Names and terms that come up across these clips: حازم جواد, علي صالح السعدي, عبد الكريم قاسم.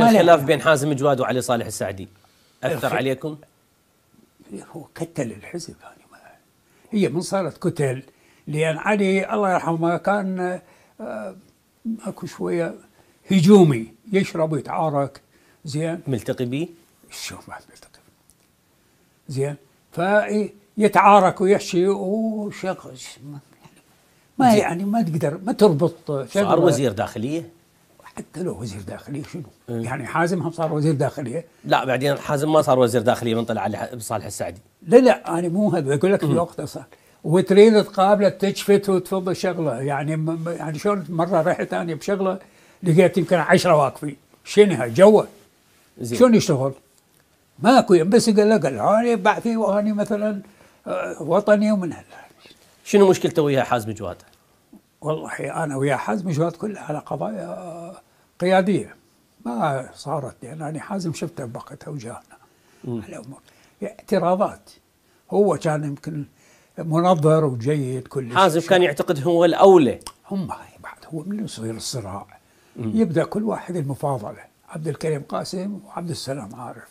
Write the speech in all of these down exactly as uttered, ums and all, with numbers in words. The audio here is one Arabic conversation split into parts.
الخلاف بين حازم جواد وعلي صالح السعدي أثر عليكم؟ هو كتل الحزب يعني ما. هي من صارت كتل، لأن علي الله يرحمه كان اكو شوية هجومي، يشرب ويتعارك زين. ملتقي بيه؟ شو ما ملتقي بيه زين، فيتعارك ويحشي وشخص ما يعني ما تقدر ما تربط. صار وزير داخلية؟ حتى لو وزير داخلية شنو؟ م. يعني حازم هم صار وزير داخلية؟ لا بعدين حازم ما صار وزير داخلية من طلع علي صالح السعدي. لا لا أنا مو هذا، أقول لك في وقتها صار. وتريد تقابله تشفت وتفضل شغله، يعني يعني شلون مرة رحت أنا بشغلة لقيت يمكن عشرة واقفين، شنها جوا؟ شلون يشتغل؟ ماكو، بس قال لك أنا بعثي وأنا مثلا وطني ومن هالحال. شنو مشكلته ويا حازم جواد؟ والله انا ويا حازم جواد كلها على قضايا قياديه ما صارت، لان يعني حازم شفته بوقتها وجاهنا على امور اعتراضات. هو كان يمكن منظر وجيد كل شيء. حازم كان يعتقد هو الاولى. هم بعد هو من يصير الصراع مم. يبدا كل واحد المفاضله، عبد الكريم قاسم وعبد السلام عارف،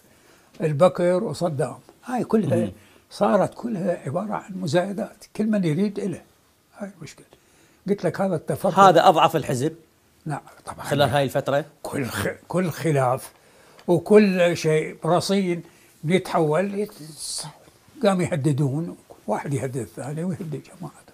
البكر وصدام، هاي كلها مم. صارت كلها عباره عن مزايدات، كل من يريد له. هاي المشكله. قلت لك هذا التفرق هذا اضعف الحزب. نعم طبعا خلال هاي الفتره كل خ... كل خلاف وكل شيء رصين بيتحول، قاموا يهددون، واحد يهدد الثاني ويهدد جماعه.